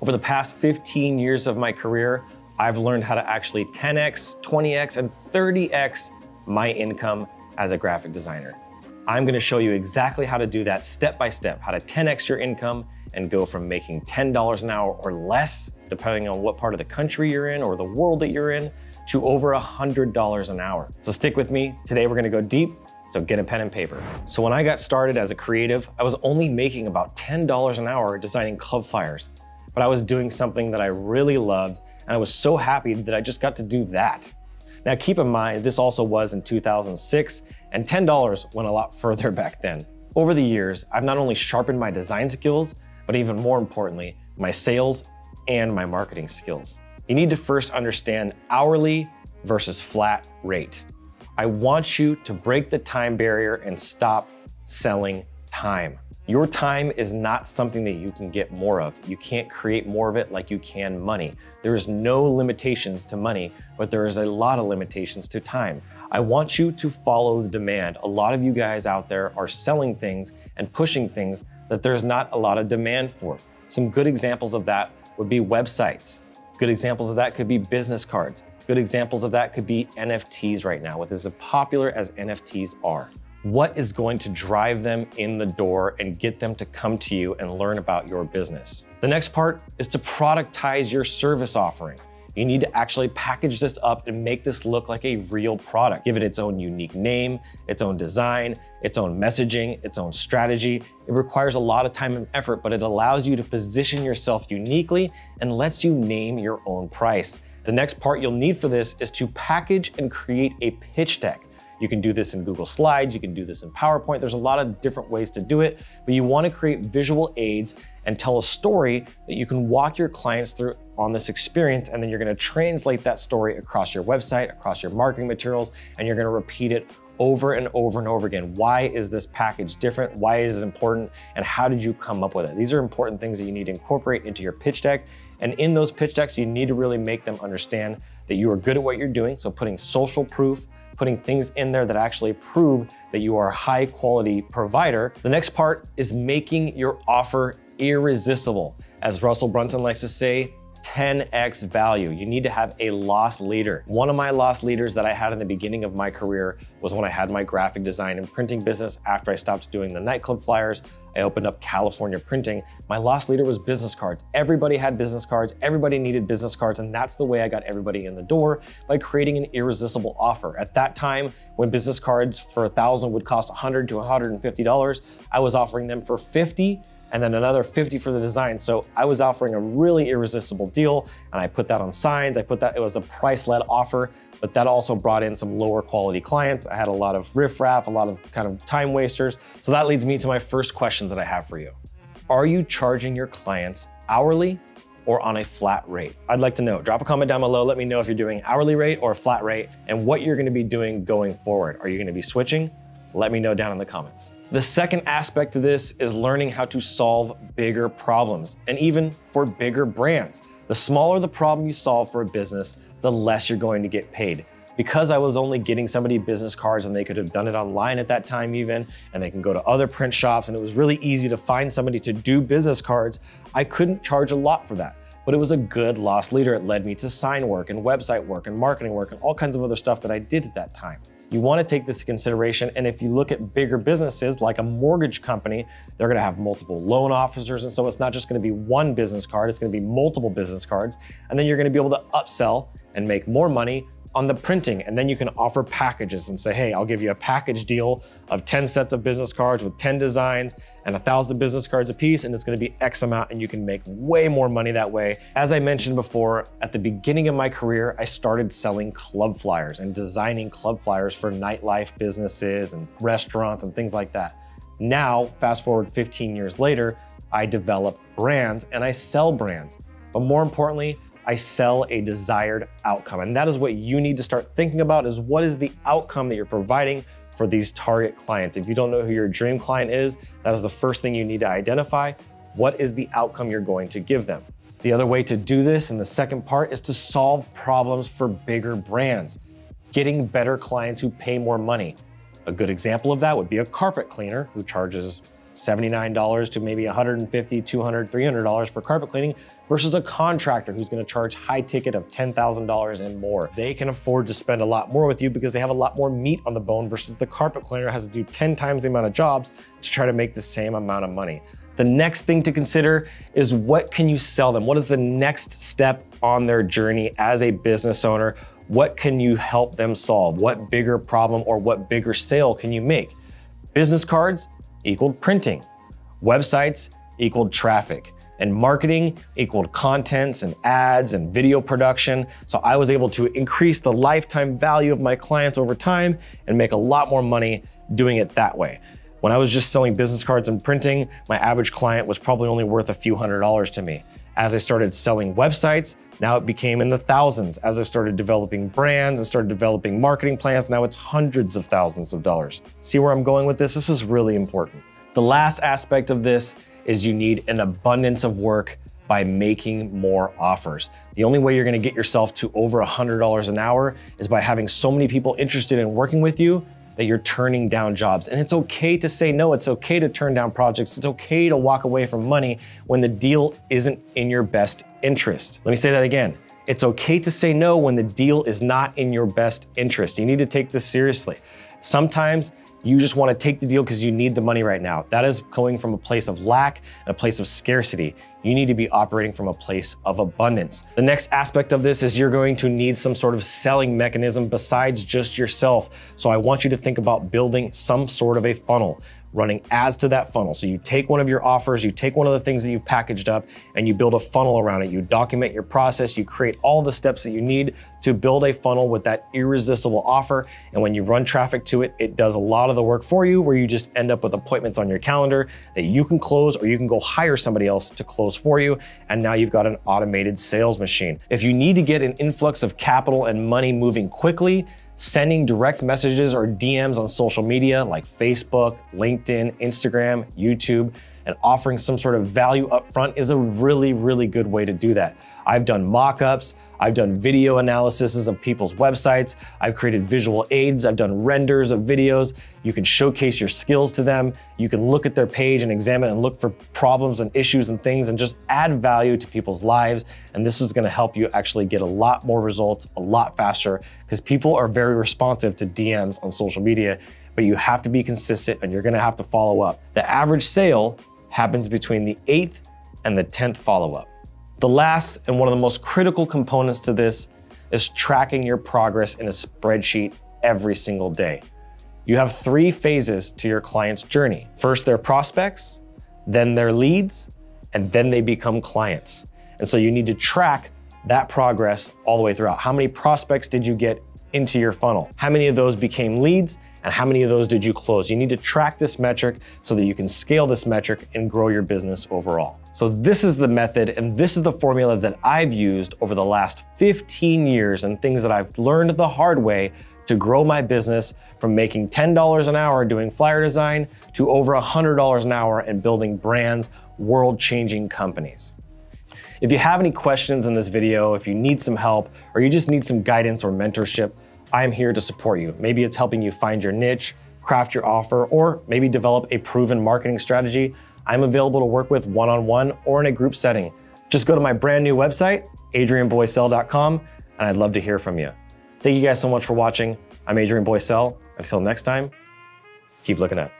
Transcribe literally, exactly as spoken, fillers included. Over the past fifteen years of my career, I've learned how to actually ten X, twenty X, and thirty X my income as a graphic designer. I'm gonna show you exactly how to do that step by step, how to ten X your income and go from making ten dollars an hour or less, depending on what part of the country you're in or the world that you're in, to over one hundred dollars an hour. So stick with me. Today we're gonna go deep, so get a pen and paper. So when I got started as a creative, I was only making about ten dollars an hour designing club flyers, but I was doing something that I really loved, and I was so happy that I just got to do that. Now keep in mind, this also was in two thousand six, and ten dollars went a lot further back then. Over the years, I've not only sharpened my design skills, but even more importantly, my sales and my marketing skills. You need to first understand hourly versus flat rate. I want you to break the time barrier and stop selling time. Your time is not something that you can get more of. You can't create more of it like you can money. There is no limitations to money, but there is a lot of limitations to time. I want you to follow the demand. A lot of you guys out there are selling things and pushing things that there's not a lot of demand for. Some good examples of that would be websites. Good examples of that could be business cards. Good examples of that could be N F Ts right now, with as popular as N F Ts are. What is going to drive them in the door and get them to come to you and learn about your business? The next part is to productize your service offering. You need to actually package this up and make this look like a real product. Give it its own unique name, its own design, its own messaging, its own strategy. It requires a lot of time and effort, but it allows you to position yourself uniquely and lets you name your own price. The next part you'll need for this is to package and create a pitch deck. You can do this in Google Slides, you can do this in PowerPoint. There's a lot of different ways to do it, but you want to create visual aids and tell a story that you can walk your clients through on this experience, and then you're going to translate that story across your website, across your marketing materials, and you're going to repeat it over and over and over again. Why is this package different? Why is it important? And how did you come up with it? These are important things that you need to incorporate into your pitch deck. And in those pitch decks, you need to really make them understand that you are good at what you're doing. So putting social proof, putting things in there that actually prove that you are a high quality provider. The next part is making your offer irresistible. As Russell Brunson likes to say, ten X value. You need to have a loss leader. One of my loss leaders that I had in the beginning of my career was when I had my graphic design and printing business. After I stopped doing the nightclub flyers, I opened up California printing. My loss leader was business cards. Everybody had business cards. Everybody needed business cards. And that's the way I got everybody in the door, by creating an irresistible offer. At that time, when business cards for a thousand would cost one hundred to one hundred fifty dollars, I was offering them for fifty, and then another fifty for the design. So I was offering a really irresistible deal, and I put that on signs. I put that, it was a price-led offer, but that also brought in some lower quality clients. I had a lot of riffraff, a lot of kind of time wasters. So that leads me to my first question that I have for you. Are you charging your clients hourly or on a flat rate? I'd like to know. Drop a comment down below. Let me know if you're doing hourly rate or flat rate, and what you're gonna be doing going forward. Are you gonna be switching? Let me know down in the comments. The second aspect to this is learning how to solve bigger problems, and even for bigger brands. The smaller the problem you solve for a business, the less you're going to get paid. Because I was only getting somebody business cards, and they could have done it online at that time even, and they can go to other print shops, and it was really easy to find somebody to do business cards, I couldn't charge a lot for that. But it was a good loss leader. It led me to sign work and website work and marketing work and all kinds of other stuff that I did at that time. You want to take this into consideration, and if you look at bigger businesses like a mortgage company, they're going to have multiple loan officers, and so it's not just going to be one business card, it's going to be multiple business cards, and then you're going to be able to upsell and make more money on the printing, and then you can offer packages and say, hey, I'll give you a package deal of ten sets of business cards with ten designs and a thousand business cards a piece, and it's going to be X amount, and you can make way more money that way. As I mentioned before, at the beginning of my career, I started selling club flyers and designing club flyers for nightlife businesses and restaurants and things like that. Now, fast forward fifteen years later, I develop brands and I sell brands, but more importantly, I sell a desired outcome. And that is what you need to start thinking about, is what is the outcome that you're providing for these target clients. If you don't know who your dream client is, that is the first thing you need to identify. What is the outcome you're going to give them? The other way to do this, and the second part, is to solve problems for bigger brands, getting better clients who pay more money. A good example of that would be a carpet cleaner who charges seventy-nine dollars to maybe one hundred fifty dollars, two hundred dollars, three hundred dollars for carpet cleaning, versus a contractor who's going to charge high ticket of ten thousand dollars and more. They can afford to spend a lot more with you because they have a lot more meat on the bone versus the carpet cleaner has to do ten times the amount of jobs to try to make the same amount of money. The next thing to consider is what can you sell them? What is the next step on their journey as a business owner? What can you help them solve? What bigger problem or what bigger sale can you make? Business cards equaled printing, websites equaled traffic, and marketing equaled contents and ads and video production. So I was able to increase the lifetime value of my clients over time and make a lot more money doing it that way. When I was just selling business cards and printing, my average client was probably only worth a few hundred dollars to me. As I started selling websites, now it became in the thousands. As I started developing brands and started developing marketing plans, now it's hundreds of thousands of dollars. See where I'm going with this? This is really important. The last aspect of this is you need an abundance of work by making more offers. The only way you're gonna get yourself to over one hundred dollars an hour is by having so many people interested in working with you that you're turning down jobs. And it's okay to say no, it's okay to turn down projects, it's okay to walk away from money when the deal isn't in your best interest. Let me say that again. It's okay to say no when the deal is not in your best interest. You need to take this seriously. Sometimes you just wanna take the deal because you need the money right now. That is going from a place of lack and a place of scarcity. You need to be operating from a place of abundance. The next aspect of this is you're going to need some sort of selling mechanism besides just yourself. So I want you to think about building some sort of a funnel, running ads to that funnel. So you take one of your offers, you take one of the things that you've packaged up and you build a funnel around it. You document your process, you create all the steps that you need to build a funnel with that irresistible offer. And when you run traffic to it, it does a lot of the work for you where you just end up with appointments on your calendar that you can close or you can go hire somebody else to close for you. And now you've got an automated sales machine. If you need to get an influx of capital and money moving quickly, sending direct messages or D Ms on social media like Facebook, LinkedIn, Instagram, YouTube, and offering some sort of value up front is a really, really good way to do that. I've done mock-ups, I've done video analyses of people's websites, I've created visual aids, I've done renders of videos. You can showcase your skills to them. You can look at their page and examine and look for problems and issues and things and just add value to people's lives. And this is gonna help you actually get a lot more results a lot faster because people are very responsive to D Ms on social media, but you have to be consistent and you're gonna have to follow up. The average sale happens between the eighth and the tenth follow-up. The last and one of the most critical components to this is tracking your progress in a spreadsheet every single day. You have three phases to your client's journey. First, they're prospects, then they're leads, and then they become clients. And so you need to track that progress all the way throughout. How many prospects did you get into your funnel? How many of those became leads? And how many of those did you close? You need to track this metric so that you can scale this metric and grow your business overall. So this is the method and this is the formula that I've used over the last fifteen years and things that I've learned the hard way to grow my business from making ten dollars an hour doing flyer design to over one hundred dollars an hour and building brands, world-changing companies. If you have any questions in this video, if you need some help, or you just need some guidance or mentorship, I'm here to support you. Maybe it's helping you find your niche, craft your offer, or maybe develop a proven marketing strategy. I'm available to work with one-on-one or in a group setting. Just go to my brand new website, adrian boysel dot com, and I'd love to hear from you. Thank you guys so much for watching. I'm Adrian Boysel. Until next time, keep looking up.